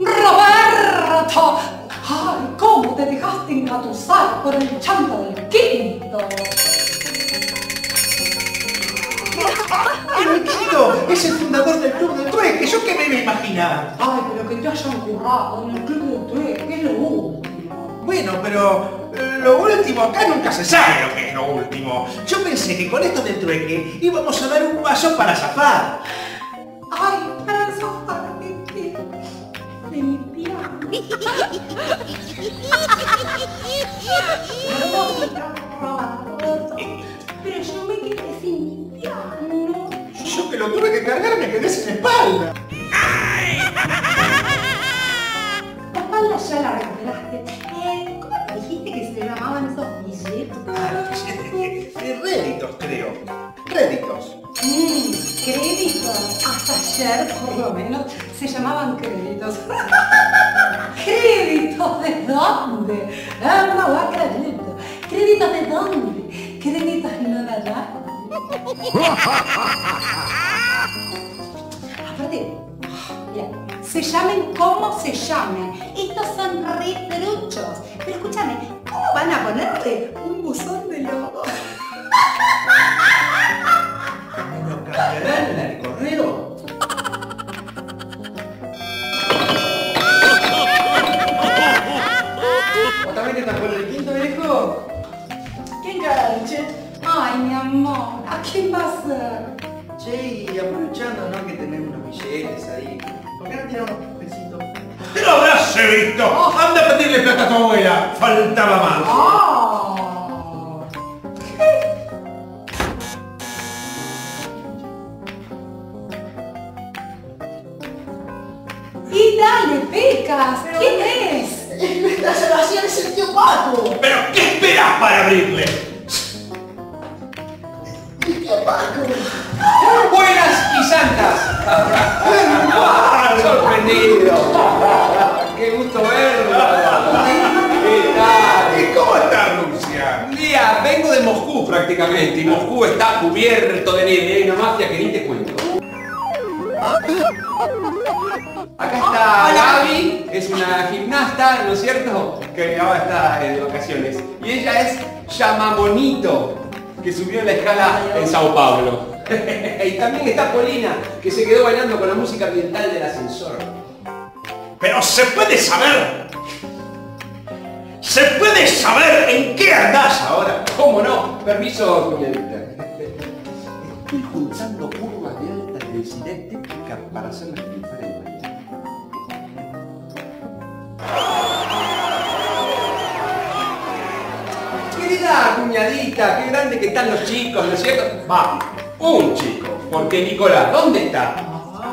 ¡Roberto! ¡Ay, cómo te dejaste engatusar por el chanta del quinto! ¡El quinto es el fundador del club de trueque! ¿Yo qué me iba a imaginar? Ay, pero que te hayan currado en el club de trueque es lo último. Bueno, pero lo último acá nunca se sabe lo que es lo último. Yo pensé que con esto del trueque íbamos a dar un paso para zafar. Ay, para zafar. De mi piano. Pero yo me quedé sin mi piano. Yo que lo tuve que cargar me quedé sin espalda. La espalda ya la recuperaste. ¿Cómo te dijiste que se llamaban esos billetes? Réditos, creo. Réditos. Créditos. Hasta ayer, por lo menos, se llamaban créditos. ¿Créditos de dónde? No va a crédito. ¿Créditos de dónde? ¿Créditos no de allá? Aparte, mira, se llamen como se llamen. Estos son re truchos. Pero escúchame, ¿cómo van a ponerle un buzón de lobo? ¿Lo cambiarán el correo? ¿Otra vez te tocó el quinto, viejo? ¡Qué ganche! Ay, mi amor, ¿a quién va a ser? Che, y aprovechando, ¿no? Que tenemos unos billetes ahí. ¿Por qué no tiramos unos pesitos? ¡Te lo habrás visto! ¡Anda a pedirle plata a tu abuela! ¡Faltaba más! ¡Y dale, pecas! ¿Qué es? ¡La salvación es el tío Paco! ¿Pero qué esperas para abrirle? ¡El tío Paco! ¡Buenas y santas! ¡Ah, sorprendido! ¡Qué gusto verlo! ¿Qué tal? ¿Y cómo está Rusia? Mira, vengo de Moscú prácticamente, y Moscú está cubierto de nieve. Hay una mafia que ni te cuento. Acá está Gaby, es una gimnasta, ¿no es cierto? Que ahora está en vacaciones. Y ella es Yamamonito, que subió en la escala en Sao Paulo. Y también está Polina, que se quedó bailando con la música ambiental del ascensor. Pero se puede saber en qué andás ahora. ¿Cómo no? Permiso, señorita. Estoy juntando curvas de alta densidad técnica para hacerlas diferentes. Querida cuñadita, qué grande que están los chicos, ¿no es cierto? Va, un chico, porque Nicolás, ¿dónde está?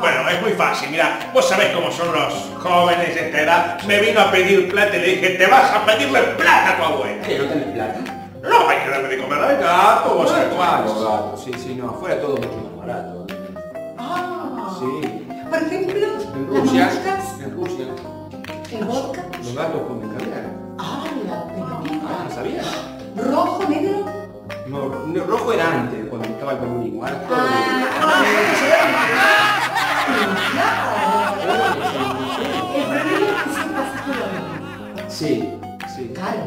Bueno, es muy fácil, mirá, vos sabés cómo son los jóvenes de esta edad. Me vino a pedir plata y le dije, te vas a pedirle plata a tu abuela. ¿Qué, no tenés plata? No, hay que darme de comer al gato, vos sabés cómo. Sí, no, afuera todo mucho más barato. Ah, sí. Por ejemplo, en Rusia. ¿El vodka? Los gatos comen caviar. ¡Ah, la perdida! Ah, ¿sabías? ¿Rojo, negro? No, rojo era antes, cuando estaba el comunismo. Ahora todo el problema es que son pasajeros. Sí. Claro,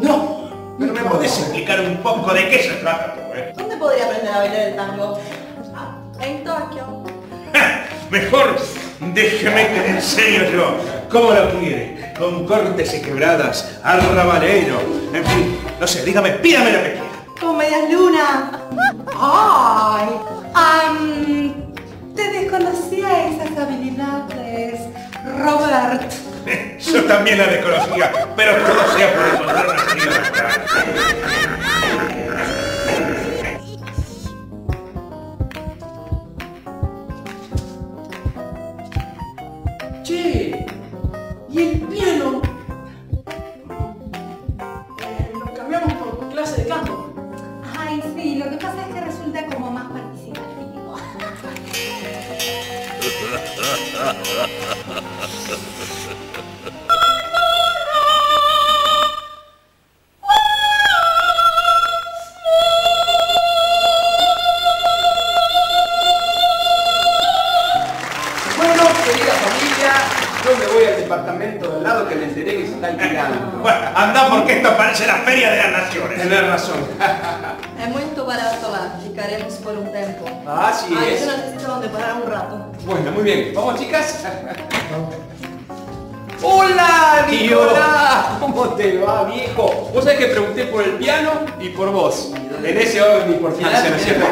no. ¿Pero me podés explicar un poco de qué se trata, pues? ¿Dónde podría aprender a bailar el tango? En Tokio. Mejor... déjeme que te enseño yo, ¿cómo lo quiere? Con cortes y quebradas, arrabalero, en fin, no sé, dígame, pídame lo que quiera. Con medias lunas. ¡Ay! Te desconocía esas habilidades, Robert. Yo también la desconocía, pero todo sea por encontrar una señora. Che, ¿y el piano? Lo cambiamos por clase de canto. Ay, sí, lo que pasa es que resulta como más participativo. Bueno, querida familia. Yo me voy al departamento de al lado que me enteré que se está alquilando. Bueno, anda porque esto parece la Feria de las Naciones. Tenés razón. Es muy barato lá, ficaremos por un tiempo. Así es. Yo necesito donde parar un rato. Bueno, muy bien. ¿Vamos, chicas? ¡Hola, Nicolás! ¿Cómo te va, viejo? Vos sabés que pregunté por el piano y por vos. En ese orden y por final, ¿no es cierto?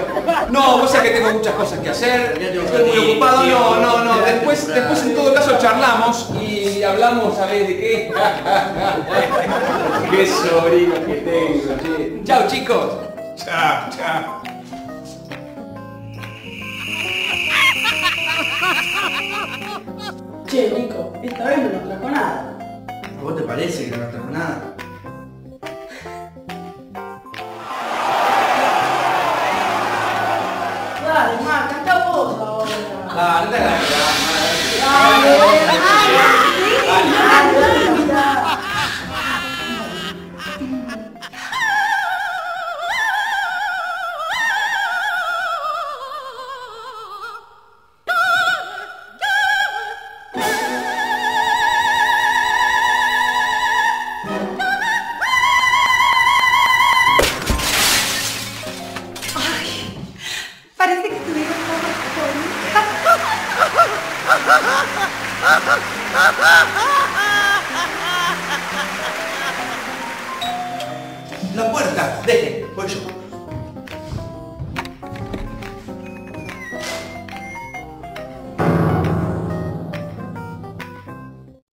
No, vos sabés que tengo muchas cosas que hacer. Estoy muy ocupado. No, no, no. Después en todo caso charlamos y hablamos, ¿sabés de qué? Qué sobrino que tengo, che. Chao, chicos. Chao, chao. Che, Nico, esta vez no nos trajo nada. ¿A vos te parece que no nos trajo nada? Dale, ma, canta vos ahora. Dale, dale, dale. Dale, dale, dale. La puerta, deje, voy yo.